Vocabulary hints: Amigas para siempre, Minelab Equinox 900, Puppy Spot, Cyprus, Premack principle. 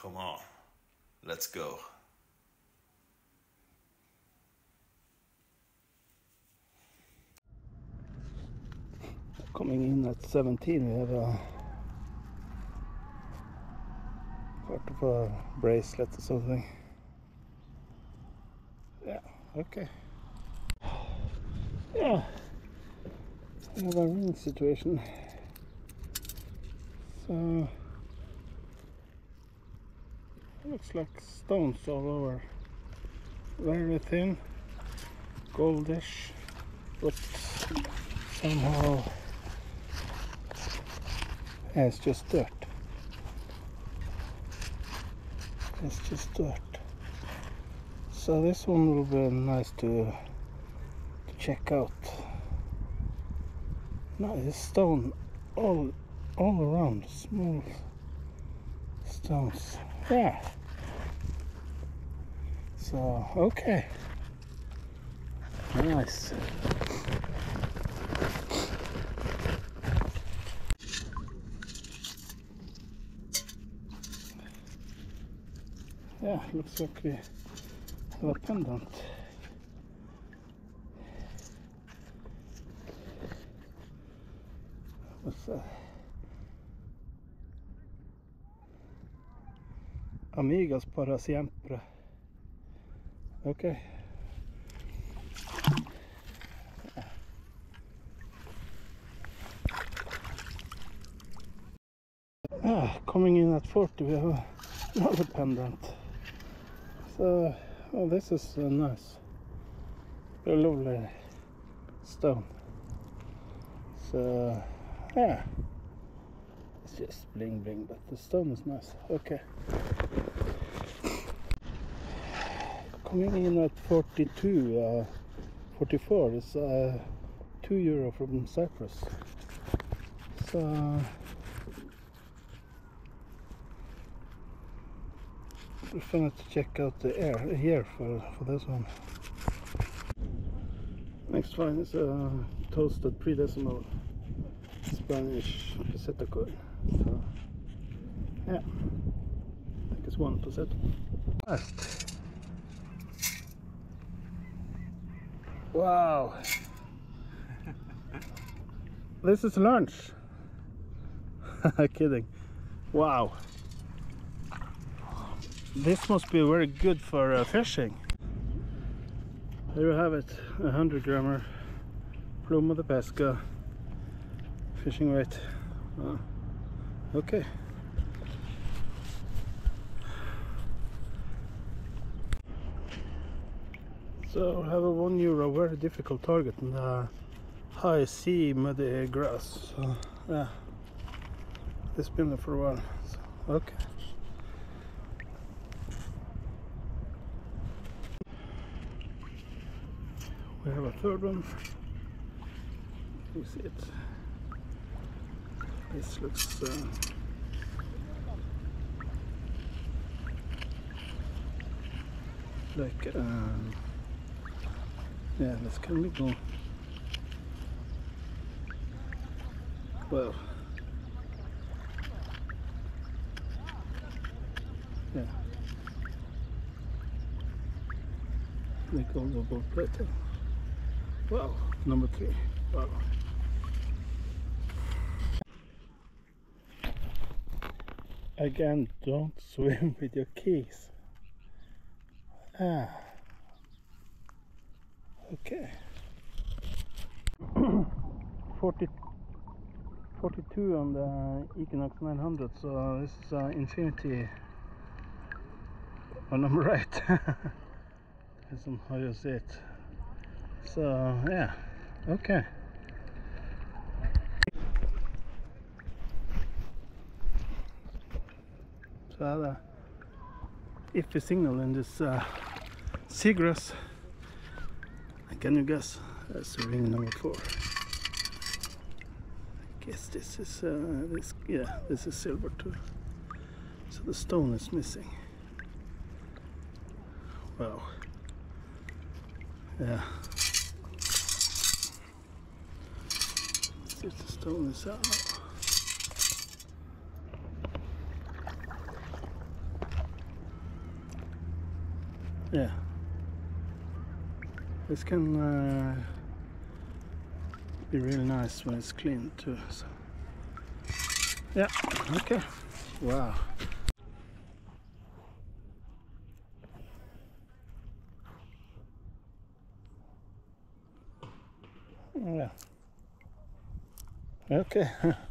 Come on, let's go. Coming in at 17, we have a part of a bracelet or something. Yeah, okay. Yeah, another ring situation. So it looks like stones all over. Very thin, goldish, but somehow yeah, it's just dirt. It's just dirt. So this one will be nice to check out. Nice stone all around, small stones. Yeah. So okay. Nice. Yeah, looks like we have a pendant. What's that? Amigas para siempre. Okay. Ah, coming in at 40, we have another pendant. Oh, this is nice, a lovely stone. So yeah, it's just bling bling, but the stone is nice. Okay, coming in at 44 is €2 from Cyprus. So we're gonna check out the air here for this one. Next find is a toasted 3 decimal Spanish peseta coin. So, yeah, I think it's 1 peseta. Last. Wow. This is lunch. Kidding. Wow. This must be very good for fishing. There you have it, 100 grammer Pluma de Pesca fishing weight. Okay. So I have a €1 very difficult target in the high sea muddy grass. So, yeah, it's been there for a while. So, okay. We have a third one. You see it. This looks like yeah, that's kind of cool. Well, yeah, like all the gold platter. Wow, number 3. Wow. Again, don't swim with your keys. Ah. Okay. 42 on the Equinox 900. So this is infinity on number 8. That's on how you see it. So yeah, okay. So I had a iffy signal in this seagrass. Can you guess? That's ring number 4. I guess this is this. Yeah, this is silver too. So the stone is missing. Wow. Yeah. It's the stone is out. Yeah, this can be really nice when it's clean too. So. Yeah, okay, wow. Yeah. Okay.